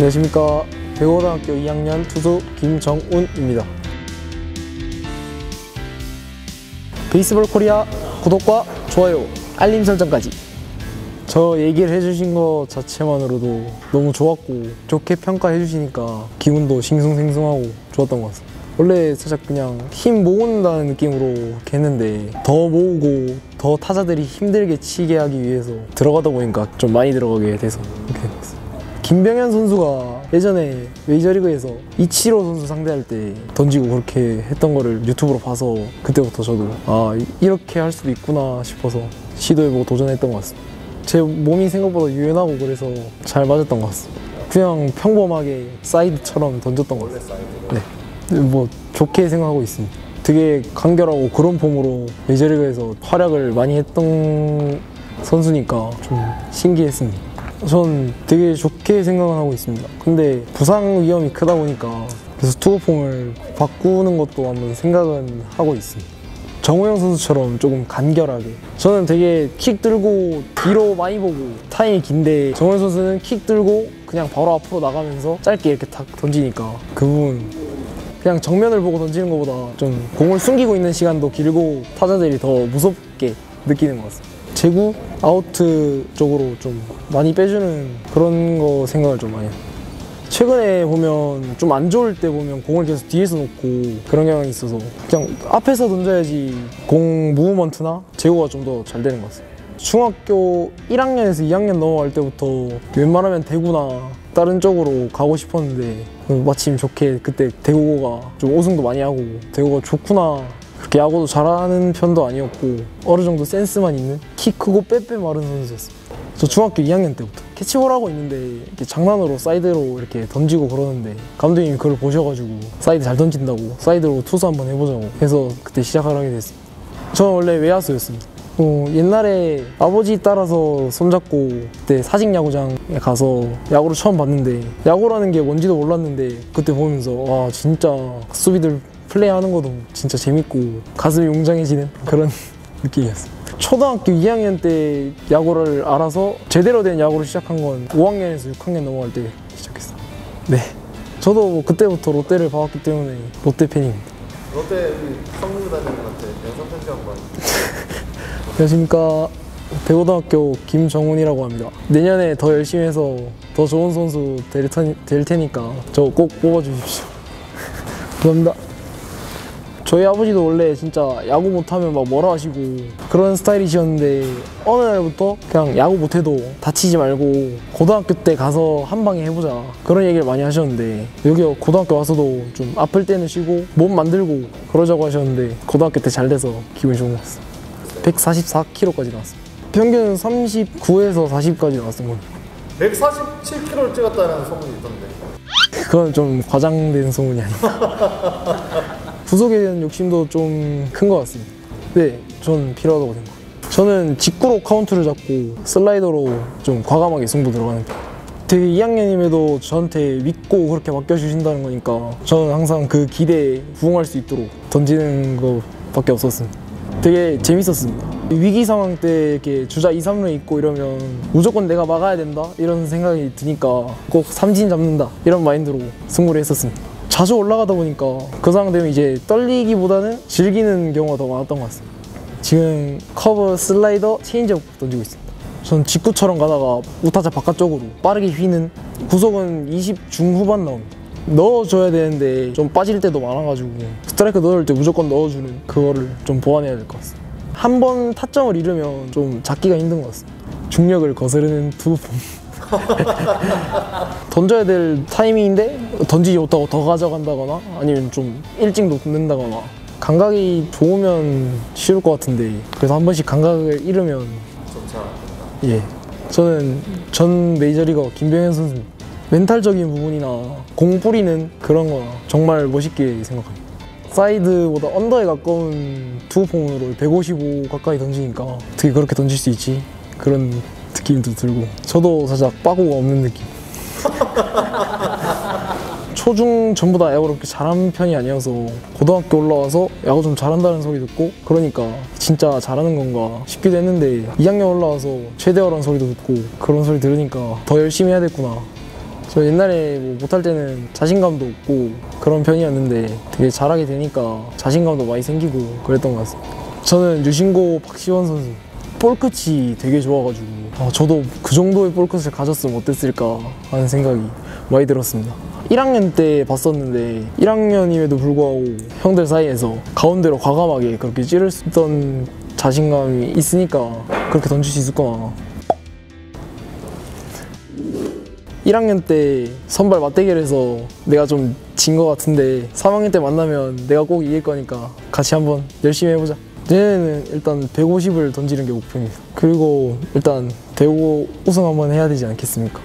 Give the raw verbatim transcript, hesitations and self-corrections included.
안녕하십니까. 대구고등학교 이 학년 투수 김정훈입니다. 베이스볼 코리아 구독과 좋아요, 알림 설정까지. 저 얘기를 해주신 것 자체만으로도 너무 좋았고, 좋게 평가해주시니까 기분도 싱숭생숭하고 좋았던 것 같습니다. 원래 살짝 그냥 힘 모은다는 느낌으로 했는데 더 모으고 더 타자들이 힘들게 치게 하기 위해서 들어가다 보니까 좀 많이 들어가게 돼서 이렇게 됐어요. 김병현 선수가 예전에 메이저리그에서 이치로 선수 상대할 때 던지고 그렇게 했던 거를 유튜브로 봐서 그때부터 저도 아, 이렇게 할 수도 있구나 싶어서 시도해보고 도전했던 것 같습니다. 제 몸이 생각보다 유연하고 그래서 잘 맞았던 것 같습니다. 그냥 평범하게 사이드처럼 던졌던 것 같습니다. 네, 뭐 좋게 생각하고 있습니다. 되게 간결하고 그런 폼으로 메이저리그에서 활약을 많이 했던 선수니까 좀 신기했습니다. 전 되게 좋게 생각은 하고 있습니다. 근데 부상 위험이 크다 보니까 그래서 투구폼을 바꾸는 것도 한번 생각은 하고 있습니다. 정호영 선수처럼 조금 간결하게. 저는 되게 킥 들고 뒤로 많이 보고 타임이 긴데 정호영 선수는 킥 들고 그냥 바로 앞으로 나가면서 짧게 이렇게 탁 던지니까 그 부분 그냥 정면을 보고 던지는 것보다 좀 공을 숨기고 있는 시간도 길고 타자들이 더 무섭게 느끼는 것 같습니다. 제구, 아우트 쪽으로 좀 많이 빼주는 그런 거 생각을 좀 많이 해요. 최근에 보면 좀 안 좋을 때 보면 공을 계속 뒤에서 놓고 그런 경향이 있어서 그냥 앞에서 던져야지 공 무브먼트나 제구가 좀 더 잘 되는 것 같습니다. 중학교 일 학년에서 이 학년 넘어갈 때부터 웬만하면 대구나 다른 쪽으로 가고 싶었는데 마침 좋게 그때 대구고가 좀 우승도 많이 하고 대구가 좋구나, 그렇게 야구도 잘하는 편도 아니었고 어느 정도 센스만 있는 키 크고 빼빼 마른 선수였습니다. 저 중학교 이 학년 때부터 캐치볼 하고 있는데 이렇게 장난으로 사이드로 이렇게 던지고 그러는데 감독님이 그걸 보셔가지고 사이드 잘 던진다고 사이드로 투수 한번 해보자고 해서 그때 시작을 하게 됐습니다. 저는 원래 외야수였습니다. 어, 옛날에 아버지 따라서 손잡고 그때 사직야구장에 가서 야구를 처음 봤는데 야구라는 게 뭔지도 몰랐는데 그때 보면서 와, 진짜 수비들 플레이하는 것도 진짜 재밌고 가슴이 웅장해지는 그런 느낌이었어요. 초등학교 이 학년 때 야구를 알아서 제대로 된 야구를 시작한 건 오 학년에서 육 학년 넘어갈 때 시작했어요. 네, 저도 뭐 그때부터 롯데를 봐왔기 때문에 롯데 팬입니다. 롯데 성공자들한테 영상 편지하고 많이. 안녕하십니까. 대구고등학교 김정훈이라고 합니다. 내년에 더 열심히 해서 더 좋은 선수 될, 테니, 될 테니까 저 꼭 뽑아주십시오. 감사합니다. 저희 아버지도 원래 진짜 야구 못하면 막 뭐라 하시고 그런 스타일이셨는데 어느 날부터 그냥 야구 못해도 다치지 말고 고등학교 때 가서 한 방에 해보자 그런 얘기를 많이 하셨는데 여기 고등학교 와서도 좀 아플 때는 쉬고 몸 만들고 그러자고 하셨는데 고등학교 때 잘 돼서 기분이 좋은 것 같습니다. 백사십사 킬로그램까지 나왔습니다. 평균 삼십구에서 사십까지 나왔던 거예요. 백사십칠 킬로그램을 찍었다는 소문이 있던데 그건 좀 과장된 소문이 아닌가. 구속에 대한 욕심도 좀 큰 것 같습니다. 네, 전 필요하다고 생각합니다. 저는 직구로 카운트를 잡고 슬라이더로 좀 과감하게 승부 들어가는 편. 되게 이 학년임에도 저한테 믿고 그렇게 맡겨주신다는 거니까 저는 항상 그 기대에 부응할 수 있도록 던지는 것밖에 없었습니다. 되게 재밌었습니다. 위기 상황 때 이렇게 주자 이, 삼루에 있고 이러면 무조건 내가 막아야 된다 이런 생각이 드니까 꼭 삼진 잡는다 이런 마인드로 승부를 했었습니다. 자주 올라가다 보니까 그 상황 되면 이제 떨리기보다는 즐기는 경우가 더 많았던 것 같습니다. 지금 커브, 슬라이더, 체인지업 던지고 있습니다. 전 직구처럼 가다가 우타자 바깥쪽으로 빠르게 휘는 구속은 이십 중후반 나옵니다. 넣어줘야 되는데 좀 빠질 때도 많아가지고 스트라이크 넣을 때 무조건 넣어주는 그거를 좀 보완해야 될 것 같습니다. 한 번 타점을 잃으면 좀 잡기가 힘든 것 같습니다. 중력을 거스르는 투구폼. 던져야 될 타이밍인데 던지지 못하고 더 가져간다거나 아니면 좀 일찍 놓는다거나 감각이 좋으면 쉬울 것 같은데 그래서 한 번씩 감각을 잃으면 좀 잘 안 된다. 예, 저는 전 메이저리거 김병현 선수입니다. 멘탈적인 부분이나 공 뿌리는 그런 거 정말 멋있게 생각합니다. 사이드보다 언더에 가까운 투구폼으로 백오십오 가까이 던지니까 어떻게 그렇게 던질 수 있지? 그런 느낌도 들고 저도 살짝 빠구가 없는 느낌. 초중 전부 다 야구를 그렇게 잘하는 편이 아니어서 고등학교 올라와서 야구 좀 잘한다는 소리 듣고 그러니까 진짜 잘하는 건가 싶기도 했는데 이 학년 올라와서 최대어라는 소리도 듣고 그런 소리 들으니까 더 열심히 해야 됐구나 저 옛날에 뭐 못할 때는 자신감도 없고 그런 편이었는데 되게 잘하게 되니까 자신감도 많이 생기고 그랬던 것 같습니다. 저는 유신고 박시원 선수 볼끝이 되게 좋아가지고 아, 저도 그 정도의 볼끝을 가졌으면 어땠을까 하는 생각이 많이 들었습니다. 일 학년 때 봤었는데 일 학년임에도 불구하고 형들 사이에서 가운데로 과감하게 그렇게 찌를 수 있던 자신감이 있으니까 그렇게 던질 수 있을까. 일 학년 때 선발 맞대결에서 내가 좀 진 것 같은데 삼 학년 때 만나면 내가 꼭 이길 거니까 같이 한번 열심히 해보자. 내년에는 일단 백오십을 던지는 게 목표입니다. 그리고 일단 대구 우승 한번 해야 되지 않겠습니까?